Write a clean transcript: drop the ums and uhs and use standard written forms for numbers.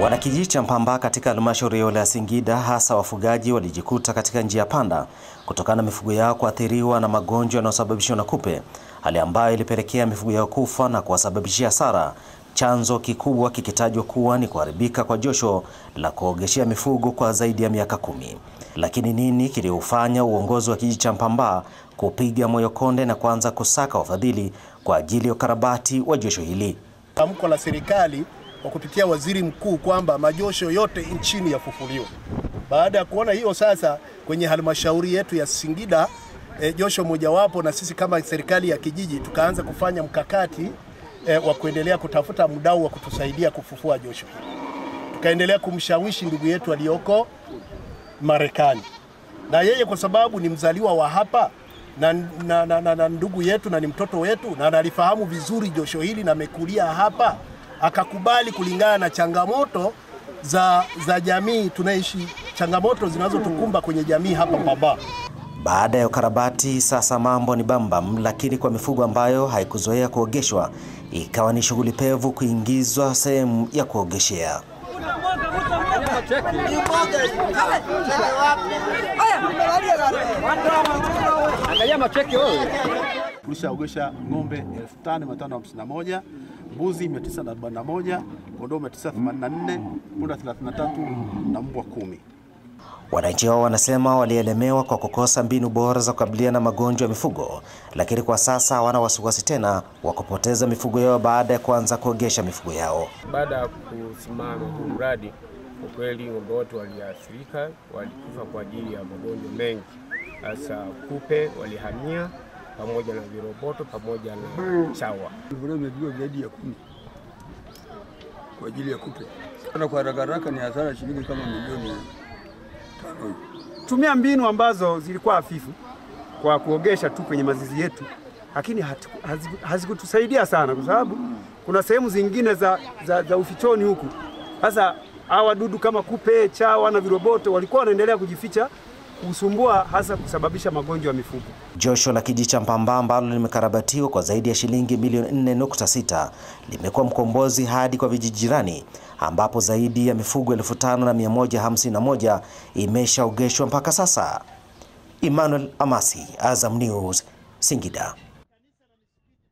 Wanakijiji cha Mpambaa katika halmashauri ya Singida, hasa wafugaji, walijikuta katika njia panda kutokana na mifugo yao kuathiriwa na magonjwa yanayosababishwa na kupe, hali ambayo ilipelekea mifugo yao kufa na kuwasababishia hasara. Chanzo kikubwa kikitajwa kuwa ni kuharibika kwa josho la kuogeshea mifugo kwa zaidi ya miaka 10. Lakini nini kiliufanya uongozi wa kijiji cha Mpambaa kupiga moyo konde na kuanza kusaka wafadhili kwa ajili ya ukarabati wa josho hili? Tamko la serikali kwa kupitia waziri mkuu kwamba majosho yote nchini yafufuliwe. Baada ya kuona hiyo, sasa kwenye halmashauri yetu ya Singida josho mojawapo, na sisi kama serikali ya kijiji tukaanza kufanya mkakati wa kuendelea kutafuta mdau wa kutusaidia kufufua josho. Tukaendelea kumshawishi ndugu yetu aliyoko Marekani, na yeye kwa sababu ni mzaliwa wa hapa na ndugu yetu na ni mtoto wetu na analifahamu vizuri josho hili na amekulia hapa, akakubali kulingana na changamoto za jamii tunaishi, changamoto zinazotukumba kwenye jamii hapa Mpambaa. Baada ya ukarabati, sasa mambo ni bambam, lakini kwa mifugo ambayo haikuzoea kuogeshwa ikawa ni shughuli pevu kuingizwa sehemu ya kuogeshea. Tulishaogesha ngombe 5551, mbuzi 941, kondoo 984, punda 33 na mbwa 10. Wananchi wao wanasema walielemewa kwa kukosa mbinu bora za kukabiliana na magonjwa ya mifugo, lakini kwa sasa hawana wasiwasi tena wa kupoteza mifugo yao baada ya kuanza kuogesha mifugo yao. Baada ya kusimama kwa mradi, kwa kweli ng'ombe wote waliathirika, walikufa kwa ajili ya magonjwa mengi, hasa kupe walihamia pamoja na viroboto pamoja na chawa. Vimepigwa zaidi ya 10 kwa ajili ya kupe. Sana kwa haraka ni hasara shilingi kama milioni 5. Tumia mbinu ambazo zilikuwa hafifu kwa kuogesha tu kwenye mazizi yetu, lakini hazikutusaidia sana kwa sababu kuna sehemu zingine za ufichoni huku. Sasa hawa wadudu kama kupe, chawa na viroboto walikuwa wanaendelea kujificha, kusumbua hasa kusababisha magonjwa ya mifugo. Josho la kijiji cha Mpambaa ambalo limekarabatiwa kwa zaidi ya shilingi milioni 4.6 limekuwa mkombozi hadi kwa vijiji jirani, ambapo zaidi ya mifugo 5151 imeshaogeshwa mpaka sasa. Emmanuel Amasi, Azam News, Singida.